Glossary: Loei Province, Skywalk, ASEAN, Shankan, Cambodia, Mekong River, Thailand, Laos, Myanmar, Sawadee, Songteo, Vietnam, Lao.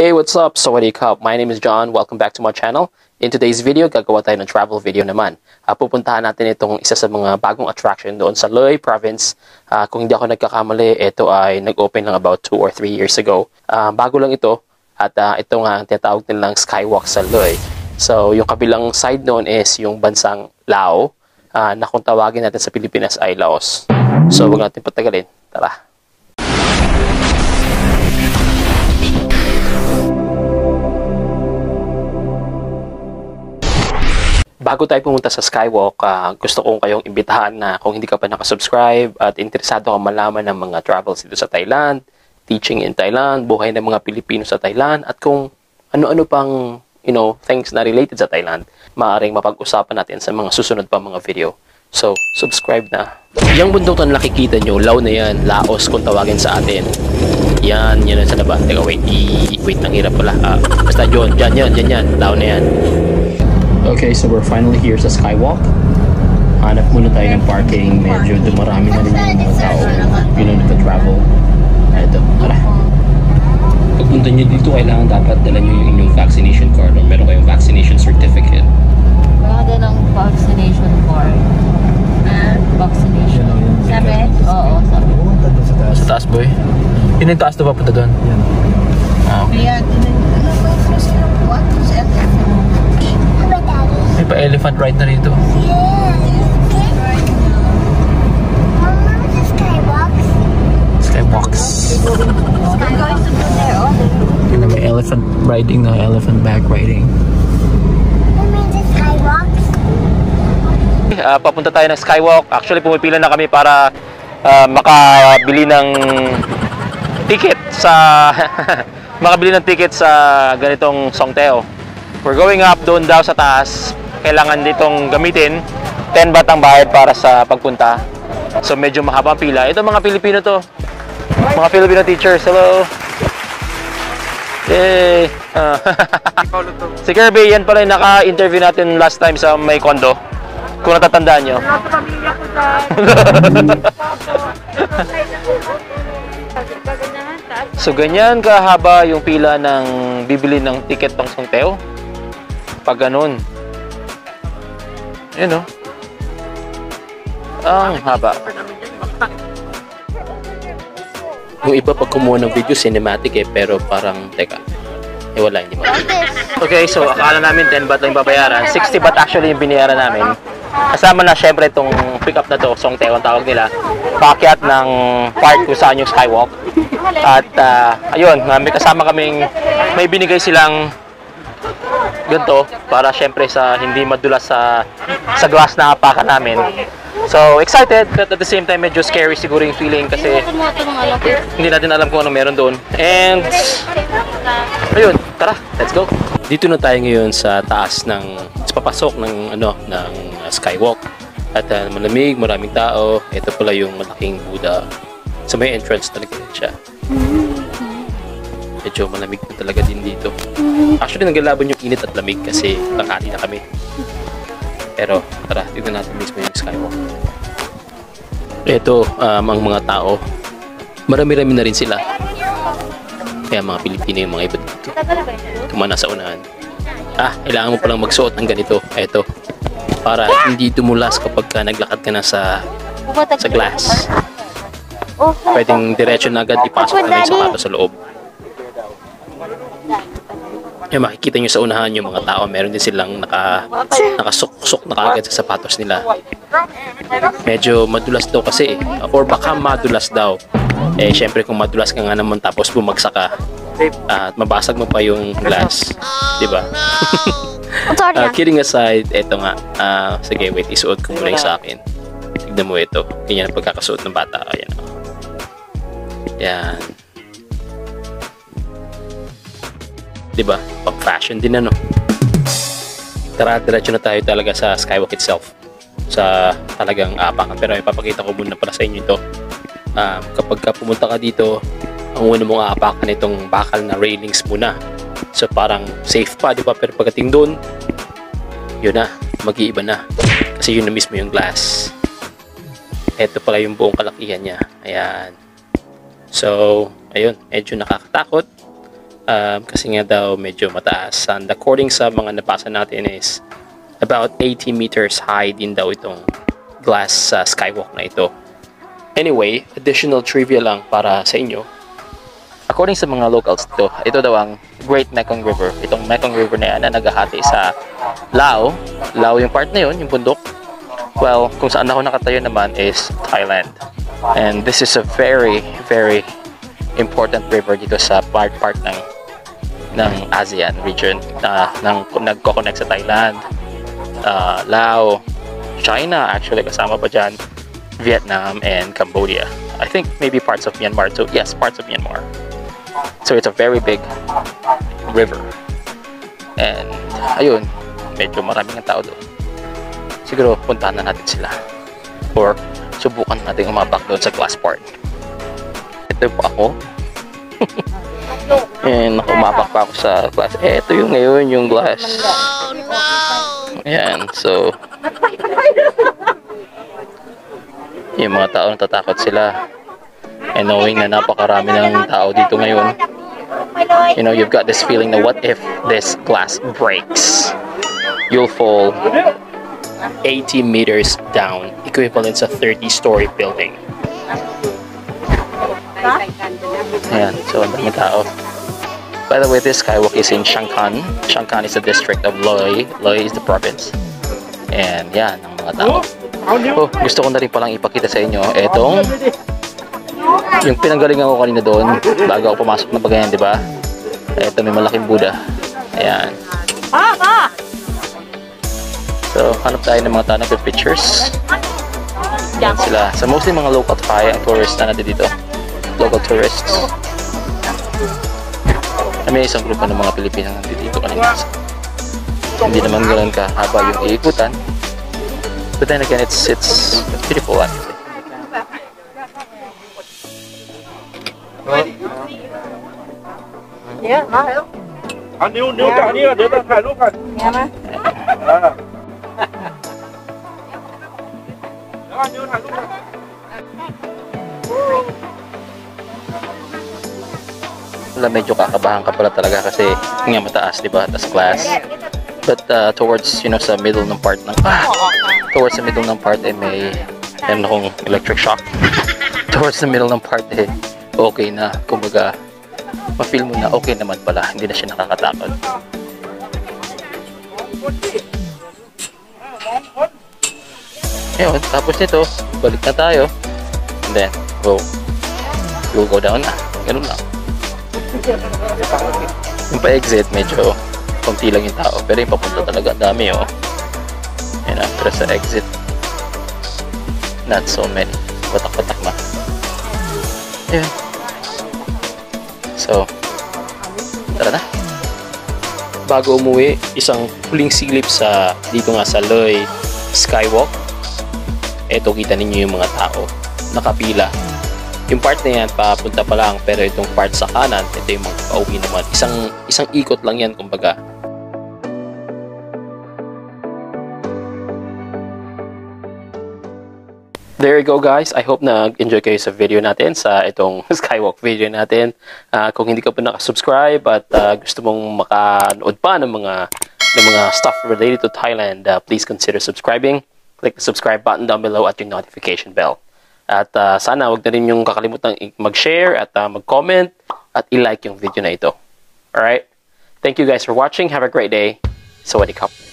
Hey, what's up? Sawadee Cup. My name is John. Welcome back to my channel. In today's video, gagawa tayo ng travel video naman. Pupuntahan natin itong isa sa mga bagong attraction doon sa Loei Province. Kung hindi ako nagkakamali, ito ay nag-open lang about 2 or 3 years ago. Bago lang ito at ito nga ang tinatawag nilang Skywalk sa Loei. So, yung kabilang side noon is yung bansang Lao na kung tawagin natin sa Pilipinas ay Laos. So, huwag natin patagalin. Tara! Bago tayo pumunta sa Skywalk, gusto kong kayong imbitahan na kung hindi ka pa nakasubscribe at interesado ka malaman ng mga travels dito sa Thailand, teaching in Thailand, buhay ng mga Pilipino sa Thailand, at kung ano-ano pang, things na related sa Thailand, maaaring mapag-usapan natin sa mga susunod pa mga video. So, subscribe na. Yung bundok na nakikita nyo, Lao na yan, Laos kung tawagin sa atin. Yan sa labas. Teka, wait, nanghirap pala. Basta yun, yan, Lao na yan. Okay, so we're finally here sa Skywalk. Hanap muna tayo ng parking. Medyo dumarami na rin yung mga tao. Nagpa-travel. Ito, tara. Pag punta nyo dito, kailangan dapat dala nyo yung inyong vaccination card. O meron kayong vaccination certificate. Wala din ang vaccination card. Vaccination. Sabi? Oo, sabi. Sa taas, boy? Yun yung taas na papunta doon? Yan. Kaya, alam mo yung first year of what? Sa LTF. May pa-elephant ride na rito. Yeah, Skywalks. May elephant riding na, elephant back riding. Papunta tayo ng Skywalk. Actually, pumipila na kami para makabili ng ticket sa ganitong Songteo. We're going up doon daw sa taas. Kailangan ditong gamitin 10 baht ang bayad para sa pagpunta. So medyo mahaba ang pila. Ito mga Pilipino to. Mga Filipino teachers. Hello. Hey. Si Kirby, yan pala yung naka-interview natin last time sa may condo. Kung natatandaan nyo. So ganyan kahaba yung pila ng bibili ng ticket ng Songteo. Pag ganun. Yun o. Ang haba. Yung iba pag kumuha ng video, cinematic eh. Pero parang, teka. Eh wala, hindi mo. Okay, so akala namin 10 baht lang babayaran. 60 baht actually yung binayaran namin. Kasama na syempre itong pickup na to. Songteo ang tawag nila. Pakyat ng park kung saan yung Skywalk. At ayun, may kasama kaming, may binigay silang ganito para syempre sa hindi madulas sa glass na apakan namin. So excited but at the same time medyo scary siguro yung feeling kasi hindi natin alam kung ano meron doon. And ayun, tara, let's go. Dito na tayo ngayon sa taas ng papasok ng Skywalk. At malamig, maraming tao. Ito pala yung malaking Buddha. Sa may entrance talaga siya. Medyo malamig na talaga din dito. Actually, naglalaban yung init at lamig kasi nakati na kami. Pero tara, tignan natin mismo yung Skywalk. Ito, ang mga tao. Marami-rami na rin sila. Kaya mga Pilipino yung mga iba dito. Kumana sa unahan. Kailangan mo palang magsuot ng ganito. Ito. Para hindi dumulas kapag naglakad ka na sa glass. Pwedeng diretso na agad ipasok na yung sapato sa loob. Yung makikita nyo sa unahan yung mga tao, meron din silang nakasuksok na kagad sa sapatos nila. Medyo madulas daw kasi or baka madulas daw. Eh syempre kung madulas ka nga naman tapos bumagsak ka at mabasag mo pa yung glass, diba? Kidding aside, eto nga, sige wait, isuot ko muna yung sa akin. Tignan mo ito, ganyan ang pagkakasuot ng bata. Ayan. Ayan. Diba? Pag-fashion din ano. Tara, diretso na tayo talaga sa Skywalk itself. Sa talagang apakan. Pero ipapakita ko muna pala sa inyo ito. Kapag ka pumunta ka dito, ang una mong aapakan itong bakal na railings muna. So parang safe pa, diba? Pero pagdating doon, yun na. Mag-iiba na. Kasi yun na mismo yung glass. Ito pala yung buong kalakihan niya. Ayan. So, ayun. Medyo nakakatakot. kasi nga daw medyo mataas. And according sa mga nabasa natin is about 80 meters high din daw itong glass skywalk na ito. Anyway, additional trivia lang para sa inyo. According sa mga locals dito, ito daw ang Great Mekong River. Itong Mekong River na yan na nagahati sa Lao. Lao yung part na yun, yung bundok. Well, kung saan ako nakatayo naman is Thailand. And this is a very, very important river dito sa part ng ASEAN region na nagko-connect sa Thailand, Lao, China actually kasama pa dyan, Vietnam, and Cambodia. I think maybe parts of Myanmar too. Yes, parts of Myanmar. So it's a very big river. And ayun, medyo maraming tao doon. Siguro puntahan na natin sila. Or subukan natin umabak doon sa glass part. Ito po ako. And umabak pa ako sa glass. Eh, ito yung ngayon yung glass. Oh no! Ayan, so... yung mga tao natatakot sila, and knowing na napakarami ng tao dito ngayon, you know, you've got this feeling na what if this glass breaks, you'll fall 80 meters down, equivalent sa 30-story building. Ayan, so ang dami tao. By the way, this skywalk is in Shankan. Shankan is the district of Loei. Loei is the province. And yan ang mga tao. Oh, gusto ko na rin palang ipakita sa inyo etong yung pinanggalingan ko kanina doon bago ako pumasok na pagayan, di ba? Eto, may malaking Buddha. Ayan. So, hanap tayo ng mga tanong for pictures. Ayan sila. So, mostly mga local tourists na nandito dito. Local tourists. May isang grupo ng mga Pilipinang nandito dito kanina. Hindi naman ganoon kahaba yung iikutan. But then again, it's beautiful actually. Yeah, Mario. Medyo kakabahan ka pala talaga kasi nga mataas, di ba? Tas glass. But towards, you know, sa middle ng part ng towards the middle ng part eh meron akong electric shock. Towards the middle ng part eh okay na, kumbaga ma-feel mo na okay naman pala, hindi na siya nakakatakot. Ayun, tapos nito balik na tayo and then we'll go down na, ganun lang. Yung pa-exit medyo konti lang yung tao, pero yung papunta talaga dami, oh. And after sa exit, not so many, patak-patak na. Ayan. So, tara na. Bago umuwi, isang huling silip sa dito nga sa Loei Skywalk. Eto, kita ninyo yung mga tao nakapila. Yung part na yan, papunta pa lang, pero itong part sa kanan, ito yung mga pauwi naman. Isang ikot lang yan, kumbaga. There you go, guys. I hope nag-enjoy kayo sa video natin, sa itong Skywalk video natin. Kung hindi ka pa nakasubscribe at gusto mong makanood pa ng mga stuff related to Thailand, please consider subscribing. Click the subscribe button down below at your notification bell. At sana huwag na rin yung kakalimutan mag-share at mag-comment at i-like yung video na ito. Alright? Thank you guys for watching. Have a great day. Sawadee ka.